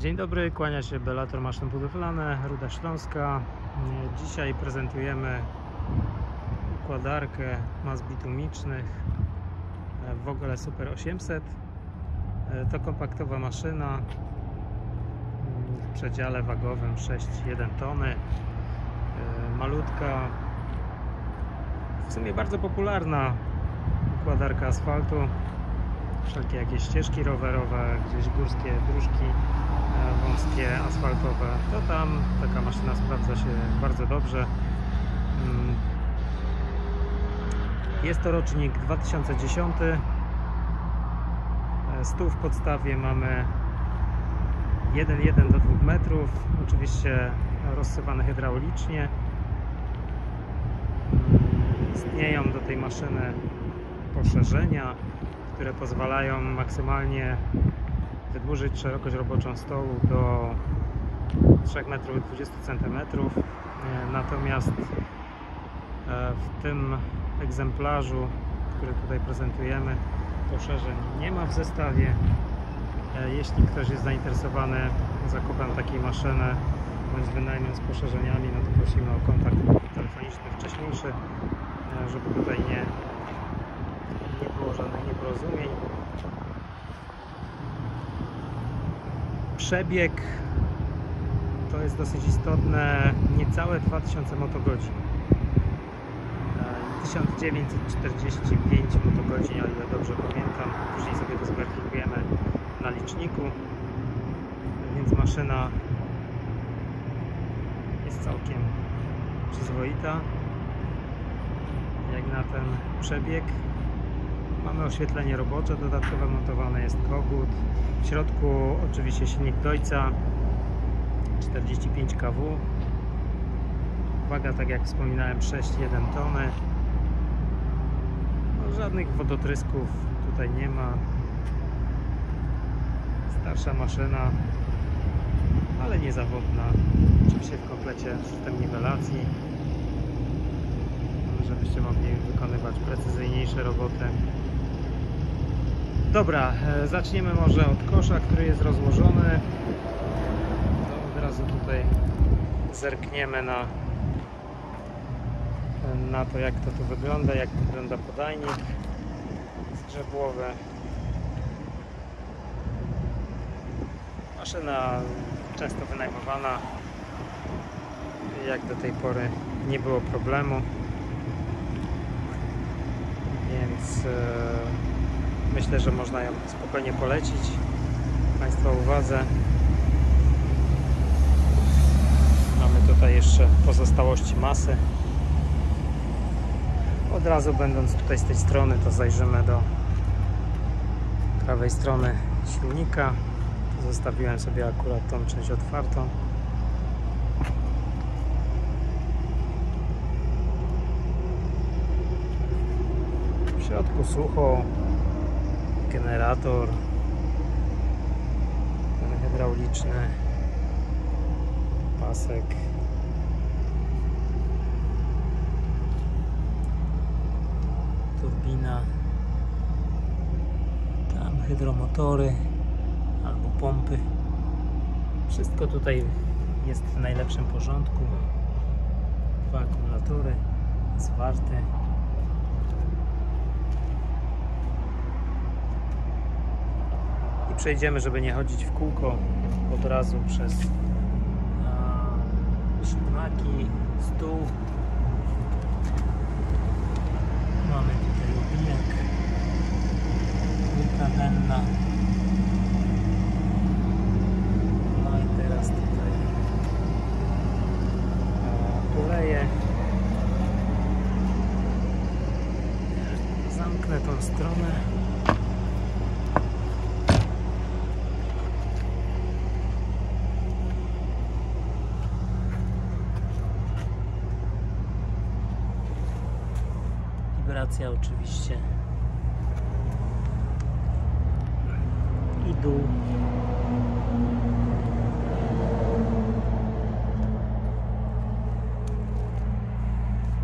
Dzień dobry, kłania się Bellator maszyny budowlane, Ruda Śląska. Dzisiaj prezentujemy układarkę mas bitumicznych w ogóle Super 800. To kompaktowa maszyna w przedziale wagowym 6,1 tony. Malutka, w sumie bardzo popularna układarka asfaltu. Wszelkie jakieś ścieżki rowerowe, gdzieś górskie dróżki wąskie, asfaltowe, to tam taka maszyna sprawdza się bardzo dobrze. Jest to rocznik 2010. Stół w podstawie mamy 1,1 do 2 metrów, oczywiście rozsypane hydraulicznie. Istnieją do tej maszyny poszerzenia, które pozwalają maksymalnie wydłużyć szerokość roboczą stołu do 3,20 m, natomiast w tym egzemplarzu, który tutaj prezentujemy, poszerzeń nie ma w zestawie. Jeśli ktoś jest zainteresowany zakupem takiej maszyny bądź wynajmem z poszerzeniami, no to prosimy o kontakt telefoniczny wcześniejszy, żeby tutaj nie było żadnych nieporozumień. Przebieg to jest dosyć istotne, niecałe 2000 motogodzin, 1945 motogodzin, o ile dobrze pamiętam, później sobie to zweryfikujemy na liczniku, więc maszyna jest całkiem przyzwoita jak na ten przebieg. Mamy oświetlenie robocze, dodatkowo montowany jest kogut. W środku oczywiście silnik Deutza 45 kW. Waga, tak jak wspominałem, 6,1 tony. No, żadnych wodotrysków tutaj nie ma. Starsza maszyna, ale niezawodna. Oczywiście w komplecie system niwelacji, żebyście mogli wykonywać precyzyjniejsze roboty. Dobra, zaczniemy może od kosza, który jest rozłożony. Od razu tutaj zerkniemy na to, jak to tu wygląda, jak wygląda podajnik skrzebłowy. Maszyna często wynajmowana, jak do tej pory nie było problemu, więc myślę, że można ją spokojnie polecić Państwa uwadze. Mamy tutaj jeszcze pozostałości masy. Od razu, będąc tutaj z tej strony, to zajrzymy do prawej strony silnika. Zostawiłem sobie akurat tą część otwartą. W środku sucho. Generator, ten hydrauliczny, pasek. Turbina. Tam hydromotory albo pompy. Wszystko tutaj jest w najlepszym porządku. Dwa akumulatory zwarte. Przejdziemy, żeby nie chodzić w kółko, od razu przez szpnaki, stół. Mamy tutaj obinek, płyta denna. No i teraz tutaj poleje. Zamknę tą stronę. Wibracja oczywiście i dół.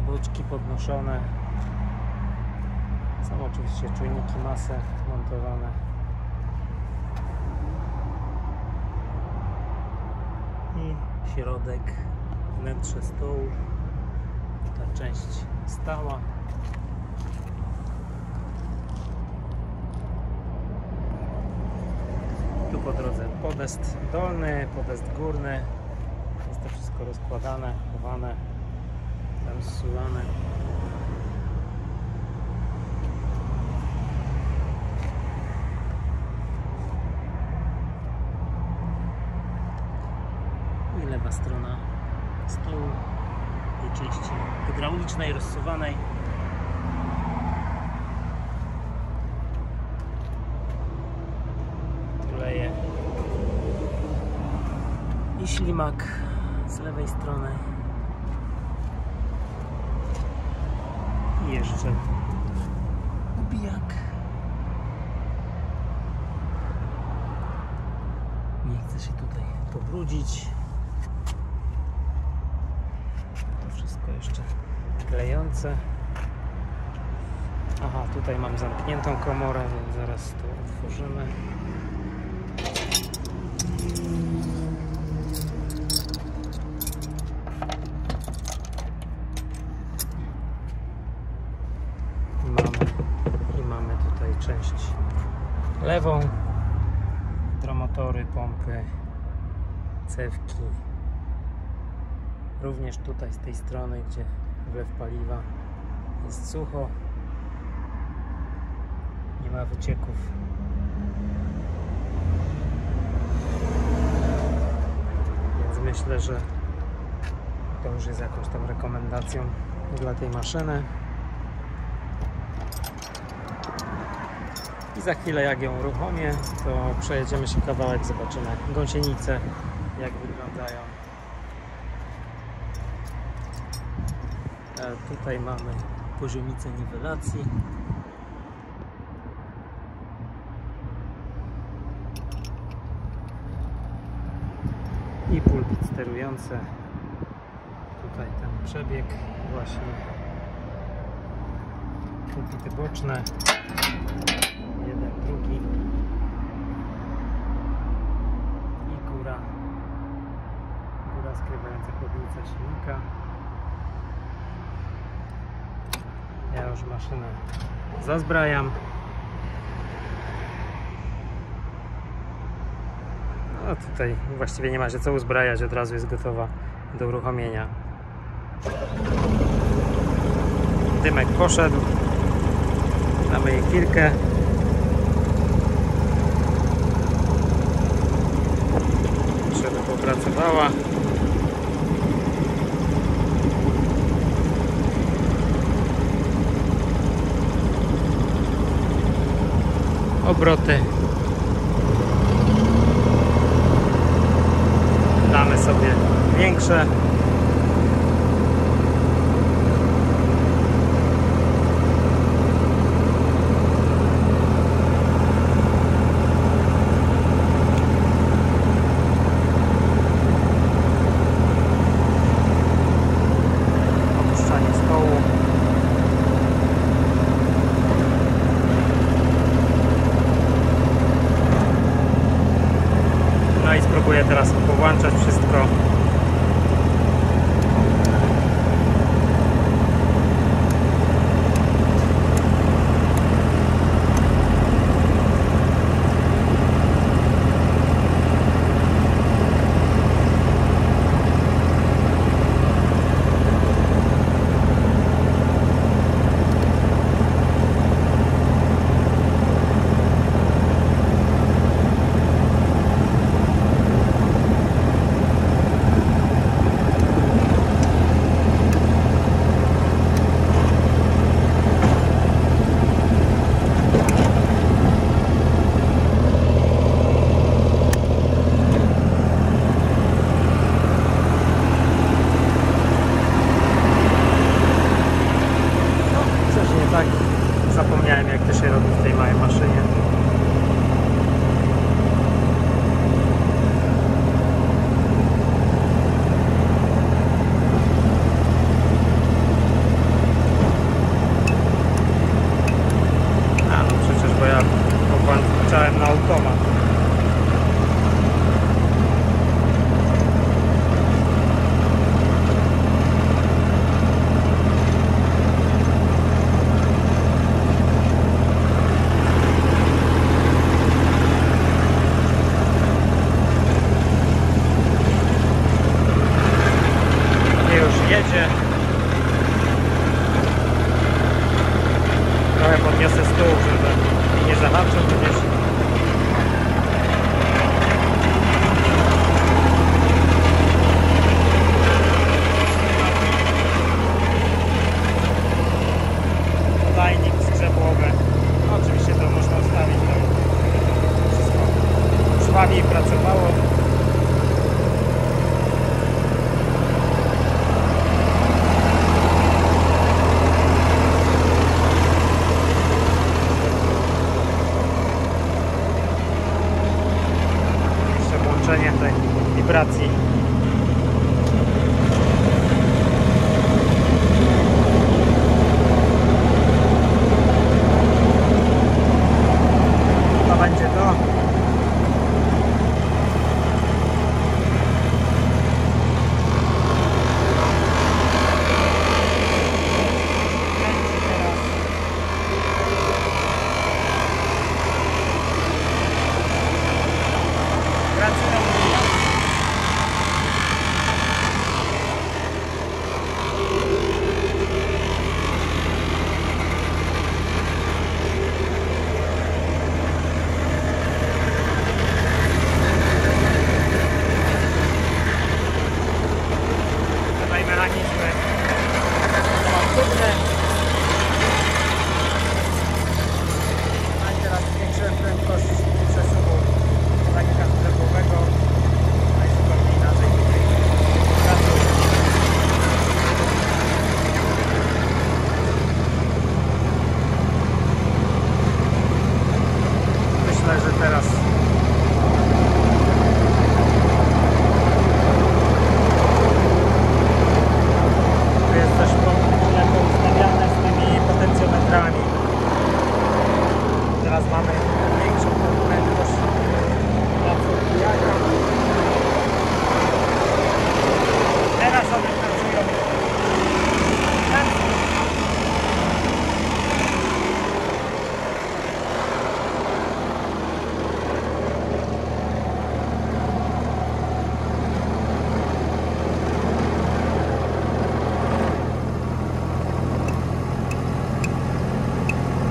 Boczki podnoszone. Są oczywiście czujniki masy montowane. środek, wnętrze stołu, ta część stała. Tu po drodze podest dolny, podest górny. Jest to wszystko rozkładane, chowane, tam zsuwane. I lewa strona stołu, tej części hydraulicznej, rozsuwanej. Tuleje i ślimak z lewej strony. I jeszcze ubijak. Nie chcę się tutaj pobrudzić. Jeszcze klejące. Aha, tutaj mam zamkniętą komorę, więc zaraz to otworzymy. I mamy tutaj część lewą, hydromotory, pompy, cewki. Również tutaj z tej strony, gdzie wlew paliwa jest sucho, nie ma wycieków. Więc myślę, że to już jest jakąś tam rekomendacją dla tej maszyny. I za chwilę jak ją uruchomię, to przejedziemy się kawałek, zobaczymy gąsienice, jak wyglądają. Tutaj mamy poziomicę niwelacji. I pulpit sterujący. Tutaj ten przebieg właśnie. Pulpity boczne. Jeden, drugi. I góra. Góra skrywająca chłodnicę silnika. Ja już maszynę zazbrajam. No tutaj właściwie nie ma się co uzbrajać, od razu jest gotowa do uruchomienia. Dymek poszedł. Damy jej kilkę. Żeby popracowała. Obroty. Damy sobie większe. Spróbuję teraz powłączać wszystko. bardziej pracowało. Jeszcze włączenie tej wibracji.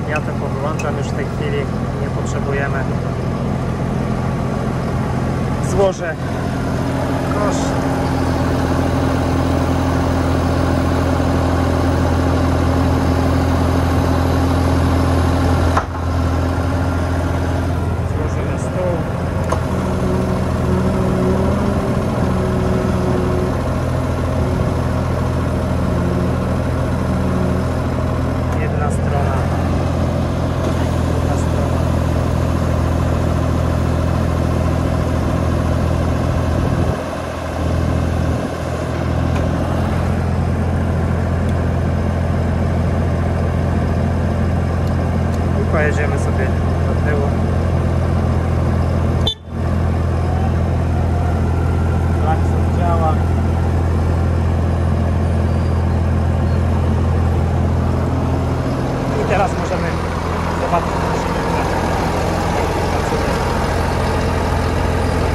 Ja to podłączam już w tej chwili, nie potrzebujemy. Złożę kosz. Złożę na stół. Jedna strona. Pojedziemy sobie do tyłu. Klakson działa. I teraz możemy zobaczyć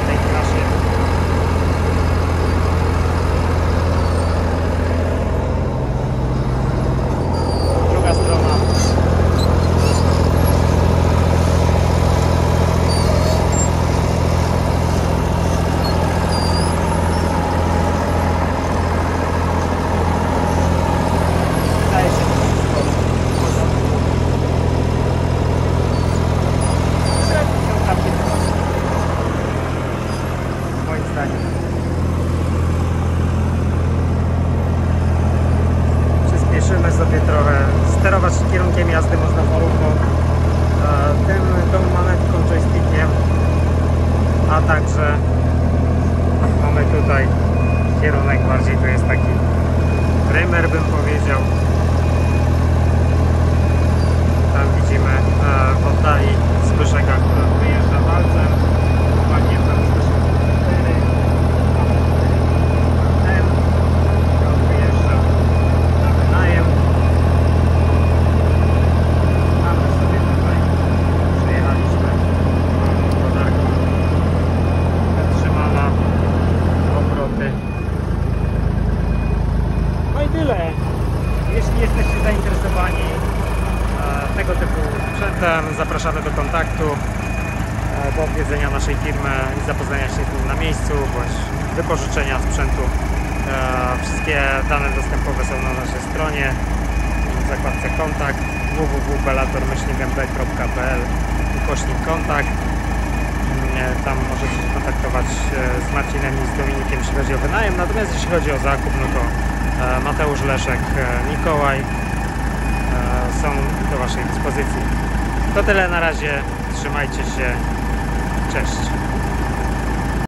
tej klasie. Druga strona. Przyspieszymy sobie trochę. Sterować kierunkiem jazdy można porówno tą manetką, joystickiem, a także mamy tutaj kierunek bardziej, tu jest taki primer, bym powiedział. Tam widzimy w oddali Zbyszeka, który wyjeżdża walcem. Jeśli jesteście zainteresowani tego typu sprzętem, zapraszamy do kontaktu, do odwiedzenia naszej firmy i zapoznania się z nim na miejscu, bądź wypożyczenia sprzętu. Wszystkie dane dostępowe są na naszej stronie w zakładce kontakt www.bellator-mb.pl/kontakt. tam możecie się kontaktować z Marcinem i z Dominikiem, jeśli chodzi o wynajem. Natomiast jeśli chodzi o zakup, no to Mateusz, Leszek, Mikołaj są do Waszej dyspozycji. To tyle na razie, trzymajcie się, cześć.